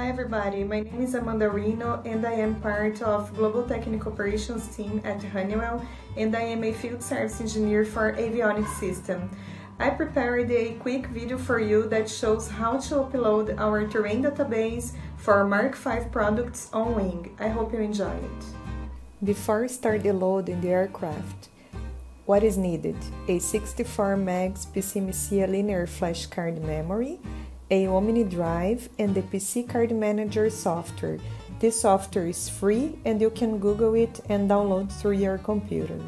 Hi everybody, my name is Amanda Reno and I am part of Global Technical Operations team at Honeywell and I am a Field Service Engineer for Avionics System. I prepared a quick video for you that shows how to upload our terrain database for Mark V products on wing. I hope you enjoy it. Before start the load in the aircraft, what is needed? A 64 megs PCMCIA linear flash card memory, a OmniDrive and the PC Card Manager software. This software is free and you can Google it and download through your computer.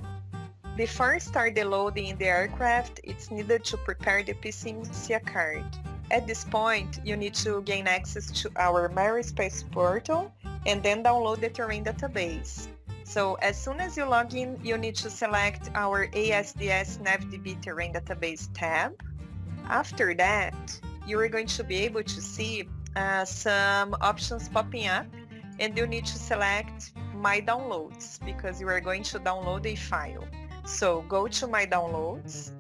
Before start the loading in the aircraft, it's needed to prepare the PCMCIA card. At this point, you need to gain access to our MyAeroSpace portal and then download the terrain database. So as soon as you log in, you need to select our ASDS NavDB terrain database tab. After that, you are going to be able to see some options popping up and you need to select My Downloads because you are going to download a file. So go to My Downloads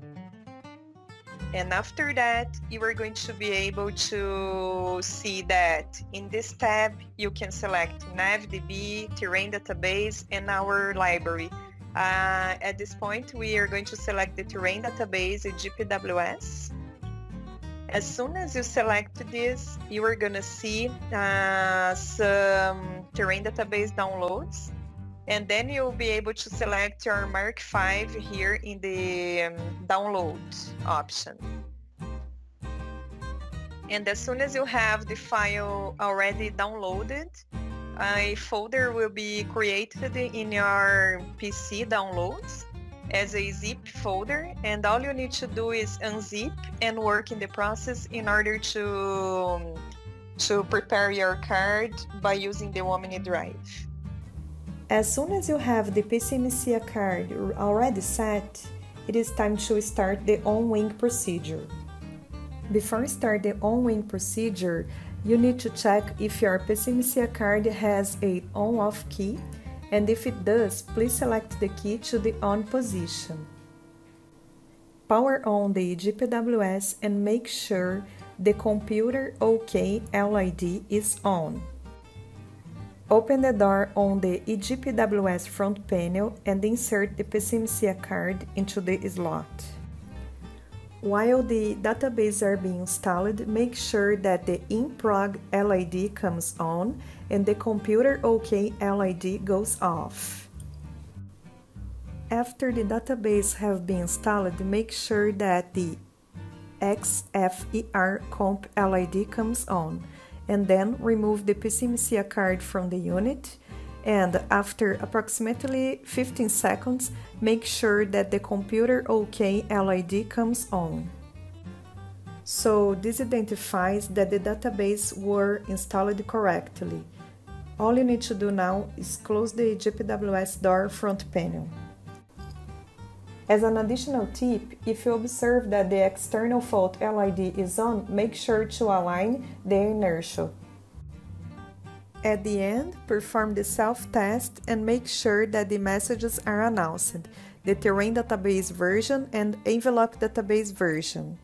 and after that you are going to be able to see that in this tab you can select NavDB, Terrain Database and our library. At this point we are going to select the Terrain Database, EGPWS. As soon as you select this, you are going to see some terrain database downloads and then you'll be able to select your Mark V here in the download option. And as soon as you have the file already downloaded, a folder will be created in your PC downloads as a zip folder, and all you need to do is unzip and work in the process in order to prepare your card by using the OmniDrive. As soon as you have the PCMCIA card already set, it is time to start the on-wing procedure. Before start the on-wing procedure, you need to check if your PCMCIA card has a on-off key, and if it does, please select the key to the on position. Power on the EGPWS and make sure the Computer OK LED is on. Open the door on the EGPWS front panel and insert the PCMCIA card into the slot. While the databases are being installed, make sure that the INPROG LED comes on and the Computer OK LED goes off. After the databases have been installed, make sure that the XFER COMP LED comes on, and then remove the PCMCIA card from the unit. And after approximately 15 seconds, make sure that the Computer OK LED comes on. So this identifies that the databases were installed correctly. All you need to do now is close the EGPWS door front panel. As an additional tip, if you observe that the external fault LED is on, make sure to align the inertia. At the end, perform the self-test and make sure that the messages are announced, the terrain database version and envelope database version.